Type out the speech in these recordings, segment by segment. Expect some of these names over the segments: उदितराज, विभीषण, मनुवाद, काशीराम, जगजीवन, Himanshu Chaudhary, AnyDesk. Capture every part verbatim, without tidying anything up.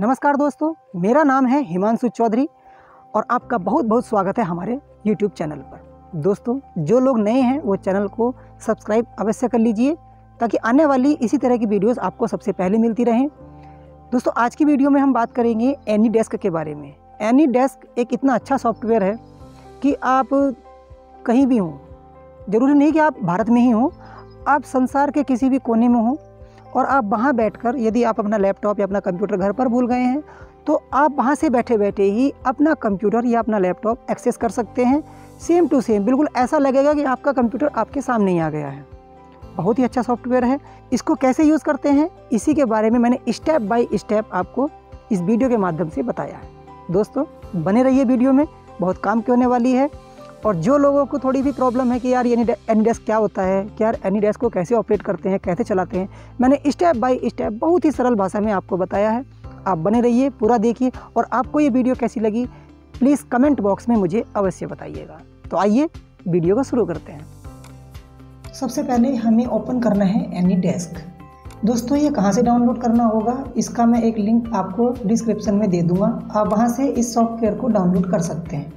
नमस्कार दोस्तों, मेरा नाम है हिमांशु चौधरी और आपका बहुत बहुत स्वागत है हमारे यूट्यूब चैनल पर। दोस्तों, जो लोग नए हैं वो चैनल को सब्सक्राइब अवश्य कर लीजिए ताकि आने वाली इसी तरह की वीडियोस आपको सबसे पहले मिलती रहें। दोस्तों, आज की वीडियो में हम बात करेंगे AnyDesk के बारे में। AnyDesk एक इतना अच्छा सॉफ्टवेयर है कि आप कहीं भी हों, ज़रूरी नहीं कि आप भारत में ही हों, आप संसार के किसी भी कोने में हों और आप वहाँ बैठकर, यदि आप अपना लैपटॉप या अपना कंप्यूटर घर पर भूल गए हैं तो आप वहाँ से बैठे बैठे ही अपना कंप्यूटर या अपना लैपटॉप एक्सेस कर सकते हैं। सेम टू सेम, बिल्कुल ऐसा लगेगा कि आपका कंप्यूटर आपके सामने ही आ गया है। बहुत ही अच्छा सॉफ्टवेयर है। इसको कैसे यूज़ करते हैं, इसी के बारे में मैंने स्टेप बाय स्टेप आपको इस वीडियो के माध्यम से बताया है। दोस्तों, बने रहिए वीडियो में, बहुत काम की होने वाली है। और जो लोगों को थोड़ी भी प्रॉब्लम है कि यार ये AnyDesk क्या होता है, कि यार AnyDesk को कैसे ऑपरेट करते हैं, कैसे चलाते हैं, मैंने स्टेप बाय स्टेप बहुत ही सरल भाषा में आपको बताया है। आप बने रहिए, पूरा देखिए और आपको ये वीडियो कैसी लगी प्लीज़ कमेंट बॉक्स में मुझे अवश्य बताइएगा। तो आइए वीडियो को शुरू करते हैं। सबसे पहले हमें ओपन करना है AnyDesk। दोस्तों, ये कहाँ से डाउनलोड करना होगा, इसका मैं एक लिंक आपको डिस्क्रिप्शन में दे दूँगा, आप वहाँ से इस सॉफ्टवेयर को डाउनलोड कर सकते हैं।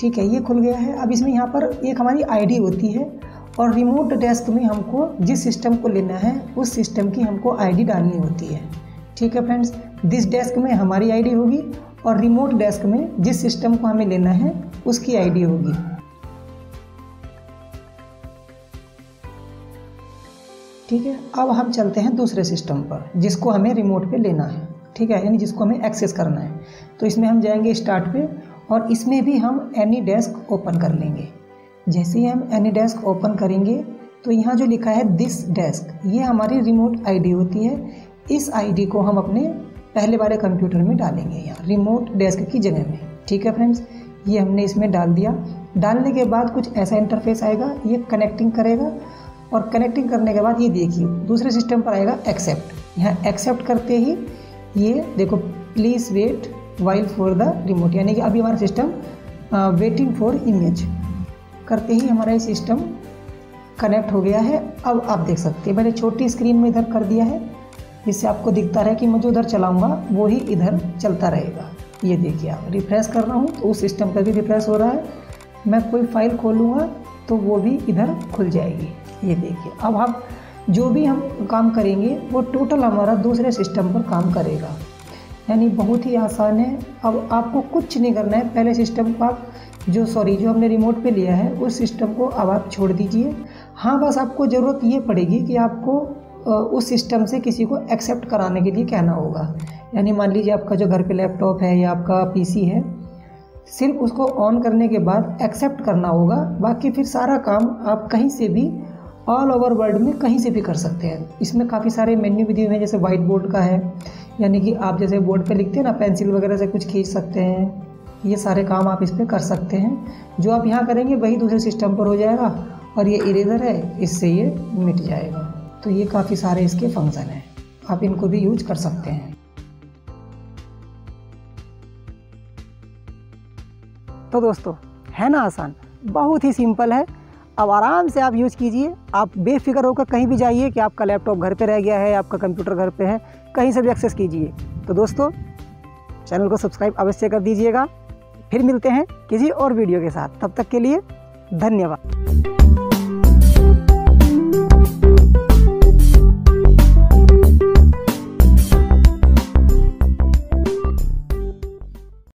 ठीक है, ये खुल गया है। अब इसमें यहाँ पर एक हमारी आईडी होती है और रिमोट डेस्क में हमको जिस सिस्टम को लेना है उस सिस्टम की हमको आईडी डालनी होती है। ठीक है फ्रेंड्स, दिस डेस्क में हमारी आईडी होगी और रिमोट डेस्क में जिस सिस्टम को हमें लेना है उसकी आईडी होगी। ठीक है, अब हम चलते हैं दूसरे सिस्टम पर जिसको हमें रिमोट पे लेना है। ठीक है, यानी जिसको हमें एक्सेस करना है। तो इसमें हम जाएंगे स्टार्ट पे और इसमें भी हम AnyDesk ओपन कर लेंगे। जैसे ही हम AnyDesk ओपन करेंगे तो यहाँ जो लिखा है दिस डेस्क, ये हमारी रिमोट आईडी होती है। इस आईडी को हम अपने पहले वाले कंप्यूटर में डालेंगे, यहाँ रिमोट डेस्क की जगह में। ठीक है फ्रेंड्स, ये हमने इसमें डाल दिया। डालने के बाद कुछ ऐसा इंटरफेस आएगा, ये कनेक्टिंग करेगा और कनेक्टिंग करने के बाद ये देखिए दूसरे सिस्टम पर आएगा एक्सेप्ट। यहाँ एक्सेप्ट करते ही ये देखो please wait while for the remote, यानी कि अभी हमारा सिस्टम वेटिंग फॉर इमेज। करते ही हमारा ये सिस्टम कनेक्ट हो गया है। अब आप देख सकते हैं मैंने छोटी स्क्रीन में इधर कर दिया है जिससे आपको दिखता रहे कि मैं जो उधर चलाऊँगा वो ही इधर चलता रहेगा। ये देखिए, आप रिफ्रेश कर रहा हूँ तो उस सिस्टम पर भी रिफ्रेश हो रहा है। मैं कोई फाइल खोलूँगा तो वो भी इधर खुल जाएगी। ये देखिए, अब आप जो भी हम काम करेंगे वो टोटल हमारा दूसरे सिस्टम पर काम करेगा, यानी बहुत ही आसान है। अब आपको कुछ नहीं करना है, पहले सिस्टम को आप जो सॉरी जो हमने रिमोट पे लिया है उस सिस्टम को अब आप छोड़ दीजिए। हाँ, बस आपको ज़रूरत ये पड़ेगी कि आपको उस सिस्टम से किसी को एक्सेप्ट कराने के लिए कहना होगा। यानी मान लीजिए आपका जो घर पे लैपटॉप है या आपका पीसी है, सिर्फ उसको ऑन करने के बाद एक्सेप्ट करना होगा। बाकी फिर सारा काम आप कहीं से भी ऑल ओवर वर्ल्ड में कहीं से भी कर सकते हैं। इसमें काफ़ी सारे मेन्यू भी दिए हुए हैं, जैसे वाइट बोर्ड का है, यानी कि आप जैसे बोर्ड पे लिखते हैं ना पेंसिल वगैरह से कुछ खींच सकते हैं। ये सारे काम आप इस पर कर सकते हैं। जो आप यहाँ करेंगे वही दूसरे सिस्टम पर हो जाएगा और ये इरेजर है, इससे ये मिट जाएगा। तो ये काफ़ी सारे इसके फंक्शन हैं, आप इनको भी यूज कर सकते हैं। तो दोस्तों, है ना आसान, बहुत ही सिंपल है। अब आराम से आप यूज़ कीजिए, आप बेफिक्र होकर कहीं भी जाइए कि आपका लैपटॉप घर पे रह गया है, आपका कंप्यूटर घर पे है, कहीं से भी एक्सेस कीजिए। तो दोस्तों, चैनल को सब्सक्राइब अवश्य कर दीजिएगा। फिर मिलते हैं किसी और वीडियो के साथ, तब तक के लिए धन्यवाद।